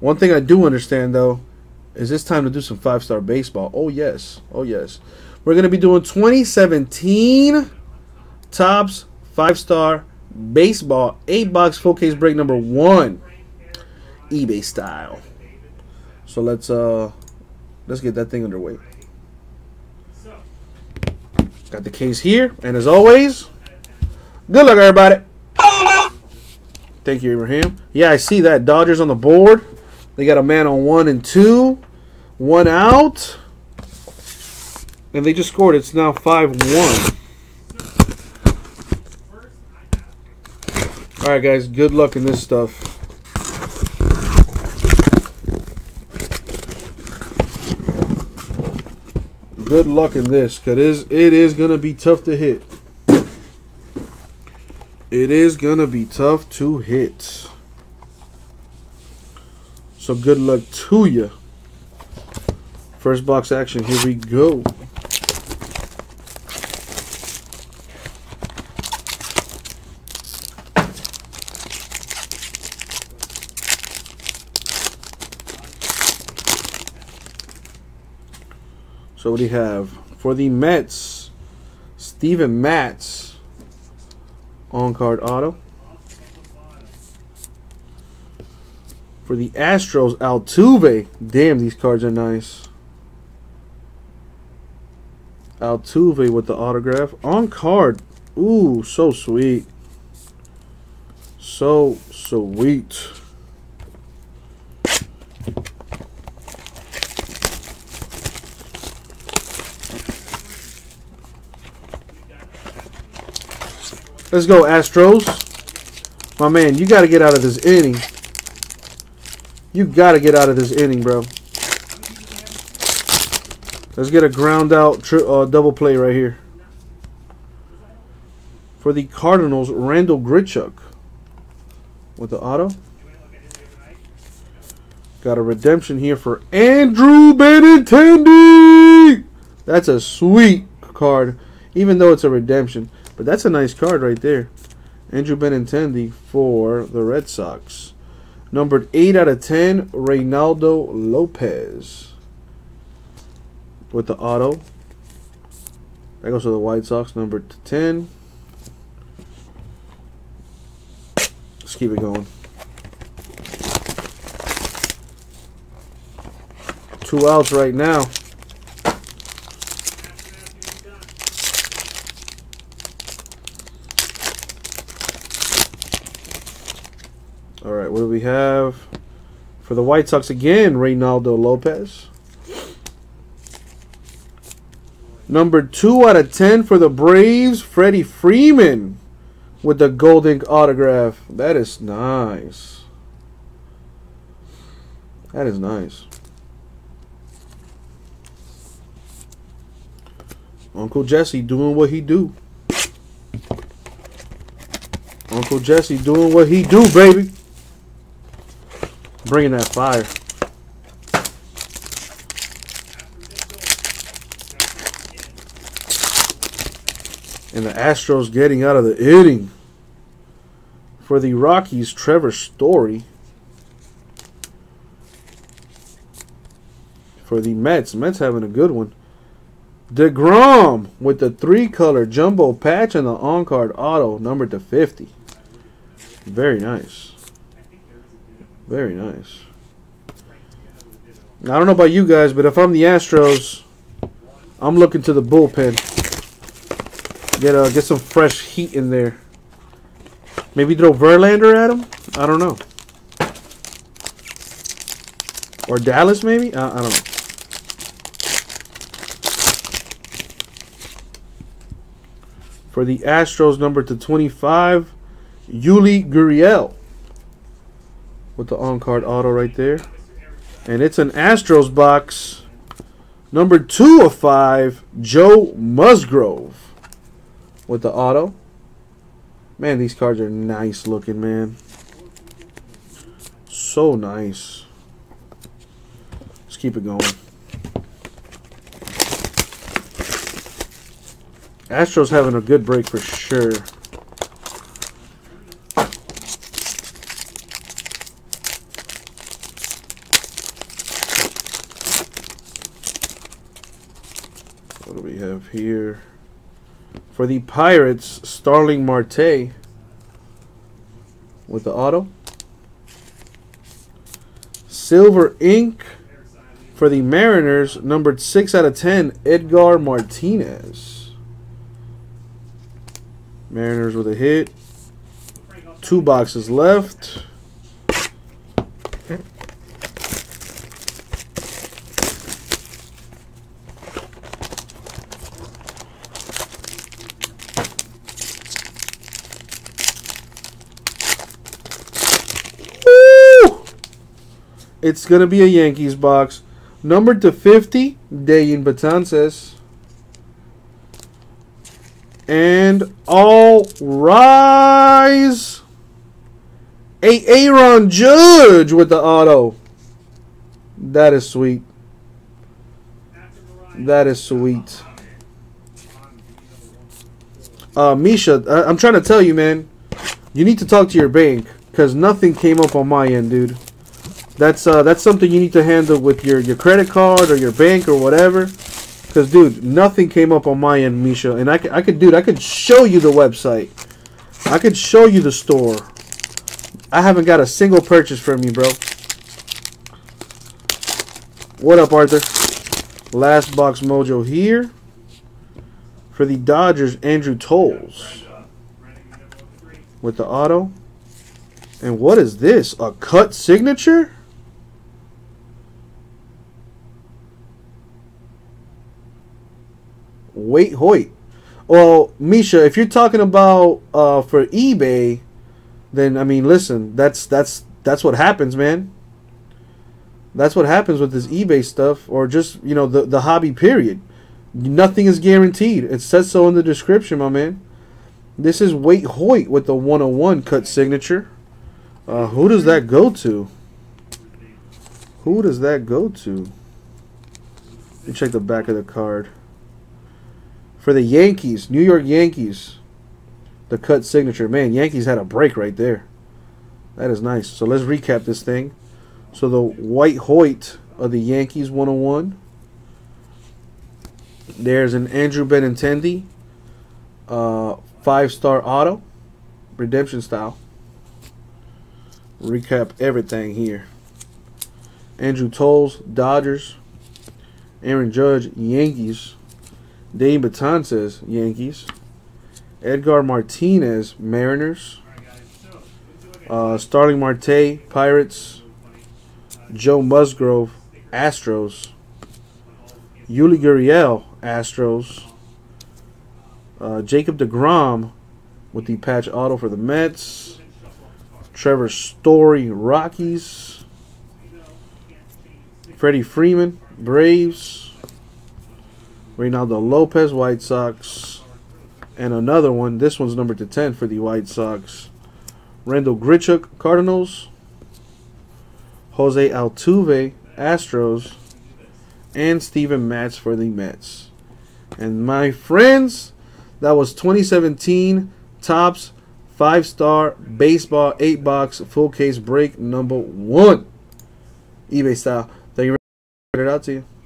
One thing I do understand, though, is it's time to do some five-star baseball. Oh, yes. Oh, yes. We're going to be doing 2017 Topps five-star baseball 8-box full case break number 1, eBay style. So let's get that thing underway. Got the case here, and as always, good luck, everybody. Thank you, Abraham. Yeah, I see that. Dodgers on the board. They got a man on 1 and 2. 1 out. And they just scored. It's now 5-1. All right, guys. Good luck in this stuff. Good luck in this, because it is going to be tough to hit. It is going to be tough to hit. So good luck to you. First box action. Here we go. So what do you have? For the Mets, Steven Matz. On-card auto. For the Astros, Altuve. Damn, these cards are nice. Altuve with the autograph. On-card. Ooh, so sweet. So sweet. Let's go, Astros. My man, you got to get out of this inning. You got to get out of this inning, bro. Let's get a ground out double play right here. For the Cardinals, Randall Grichuk with the auto. Got a redemption here for Andrew Benintendi. That's a sweet card, even though it's a redemption. But that's a nice card right there. Andrew Benintendi for the Red Sox. Numbered 8 out of 10, Reynaldo Lopez. With the auto. That goes to the White Sox, numbered 10. Let's keep it going. 2 outs right now. Alright, what do we have? For the White Sox again, Reynaldo Lopez. Number 2 out of 10 for the Braves, Freddie Freeman with the gold ink autograph. That is nice. That is nice. Uncle Jesse doing what he do. Uncle Jesse doing what he do, baby. Bringing that fire. And the Astros getting out of the inning. For the Rockies, Trevor Story. For the Mets, having a good one. DeGrom with the 3-color jumbo patch and the on-card auto, numbered to 50. Very nice. Very nice. Now, I don't know about you guys, but if I'm the Astros, I'm looking to the bullpen. Get some fresh heat in there. Maybe throw Verlander at him? I don't know. Or Dallas, maybe? I don't know. For the Astros, number to 25, Yuli Gurriel. With the on-card auto right there. And it's an Astros box. Number 2 of 5, Joe Musgrove. With the auto. Man, these cards are nice looking, man. So nice. Let's keep it going. Astros having a good break for sure. do we have here? For the Pirates, Starling Marte with the auto. Silver ink for the Mariners, numbered 6/10, Edgar Martinez. Mariners with a hit. 2 boxes left. It's going to be a Yankees box. Numbered to 50, Dellin Betances. And all rise. Aaron Judge with the auto. That is sweet. That is sweet. Misha, I'm trying to tell you, man. You need to talk to your bank because nothing came up on my end, dude. That's something you need to handle with your credit card or your bank or whatever. Because, dude, nothing came up on my end, Misha. And I could show you the website. I could show you the store. I haven't got a single purchase from you, bro. What up, Arthur? Last box mojo here. For the Dodgers, Andrew Toles. With the auto. And what is this? A cut signature? Waite Hoyt. Well, Misha, if you're talking about for eBay, then I mean, listen, that's what happens, man. That's what happens with this eBay stuff, or just, you know, the hobby period. Nothing is guaranteed. It says so in the description, my man. This is Waite Hoyt with the 101 cut signature. Who does that go to? Who does that go to? Let me check the back of the card. For the Yankees, New York Yankees, the cut signature. Man, Yankees had a break right there. That is nice. So let's recap this thing. So the Waite Hoyt of the Yankees 101. There's an Andrew Benintendi, 5-star auto, redemption style. Recap everything here. Andrew Toles, Dodgers. Aaron Judge, Yankees. Dellin Betances, Yankees. Edgar Martinez, Mariners. Starling Marte, Pirates. Joe Musgrove, Astros. Yuli Gurriel, Astros. Jacob DeGrom with the patch auto for the Mets. Trevor Story, Rockies. Freddie Freeman, Braves. Reynaldo Lopez, White Sox. And another one. This one's numbered to 10 for the White Sox. Randall Grichuk, Cardinals. Jose Altuve, Astros. And Steven Matz for the Mets. And my friends, that was 2017 Topps 5-star baseball 8-box full case break number 1, eBay style. Thank you very much. Get it out to you.